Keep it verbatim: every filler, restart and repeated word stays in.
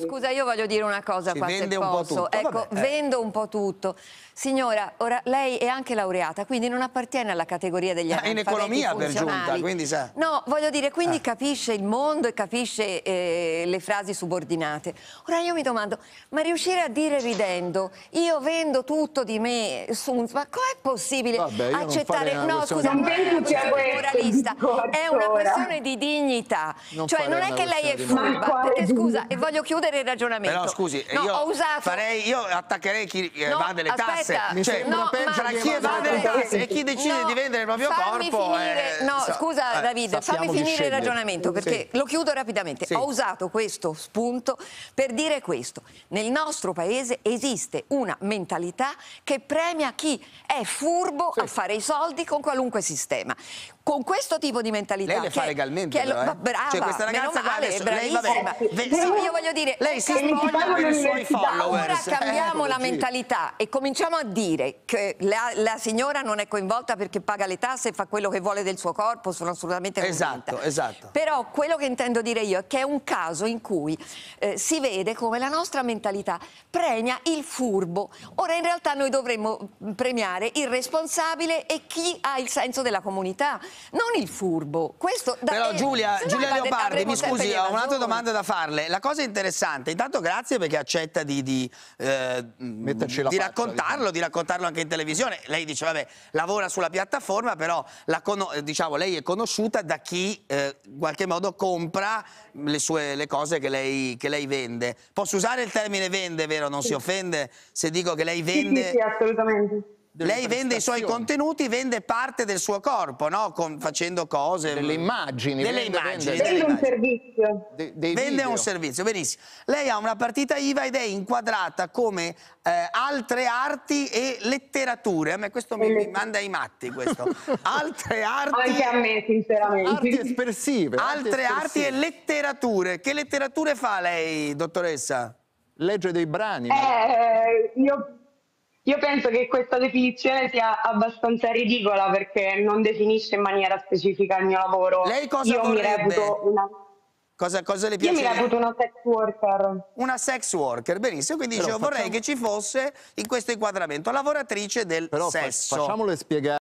Scusa, io voglio dire una cosa qua, se posso. Ecco, vendo un po' tutto. Signora, ora lei è anche laureata, quindi non appartiene alla categoria degli analfabeti funzionali. In economia per giunta, quindi sa. No, voglio dire, quindi capisce il mondo e capisce eh, le frasi subordinate. Ora io mi domando, ma riuscire a dire ridendo, io vendo tutto di me, su, ma com'è possibile? Vabbè, accettare? No, scusa, non è una questione moralista, è una questione di dignità. Non cioè, non è che lei è furba, perché scusa, e voglio chiudere il ragionamento. Però scusi, no, io, ho usato... farei, io attaccherei chi evade no, le tasse. Cioè, no, tra chi evade le tasse e chi decide no, di vendere il proprio corpo... Finire, eh, no, so, scusa eh, Davide, fammi finire il ragionamento, perché sì. lo chiudo rapidamente. Sì. Ho usato questo spunto per dire questo. Nel nostro paese esiste una mentalità che premia chi è furbo sì. a fare i soldi con qualunque sistema. Con questo tipo di mentalità... Lei le fa che, legalmente, che però, eh? Brava, cioè, questa ragazza qua adesso... Lei, vabbè, sì, io voglio dire... Lei si spoglia per i suoi followers. Ora cambiamo eh, la mentalità e cominciamo a dire che la, la signora non è coinvolta perché paga le tasse e fa quello che vuole del suo corpo, sono assolutamente contenta. Esatto, esatto. Però quello che intendo dire io è che è un caso in cui eh, si vede come la nostra mentalità premia il furbo. Ora in realtà noi dovremmo premiare il responsabile e chi ha il senso della comunità. Non il furbo, questo da però Giulia, Giulia Leopardi, mi scusi, ho un'altra domanda da farle. La cosa interessante, intanto grazie perché accetta di, di, eh, Metterci la di faccia, raccontarlo, diciamo. di raccontarlo anche in televisione. Lei dice, vabbè, lavora sulla piattaforma, però la diciamo, lei è conosciuta da chi eh, in qualche modo compra le, sue, le cose che lei, che lei vende. Posso usare il termine vende, vero? Non sì. si offende se dico che lei vende? Sì, sì, sì, assolutamente. Lei vende i suoi contenuti, vende parte del suo corpo, no? Con, facendo cose... Delle immagini. Delle vende, immagini. Vende, vende, vende immagini. un servizio. De, dei vende video. un servizio, benissimo. Lei ha una partita I V A ed è inquadrata come eh, altre arti e letterature. A me questo mi, mi manda i matti, questo. Altre arti... Anche a me, sinceramente. Arti espressive. Altre arti e letterature. Che letterature fa lei, dottoressa? Legge dei brani. Eh, io... Io penso che questa definizione sia abbastanza ridicola perché non definisce in maniera specifica il mio lavoro. Lei cosa Io vorrebbe? mi reputo una... Cosa, cosa le piace? Io mi reputo una sex worker. Una sex worker, benissimo. Quindi dicevo, facciamo... vorrei che ci fosse in questo inquadramento lavoratrice del Però sesso. Facciamolo spiegare.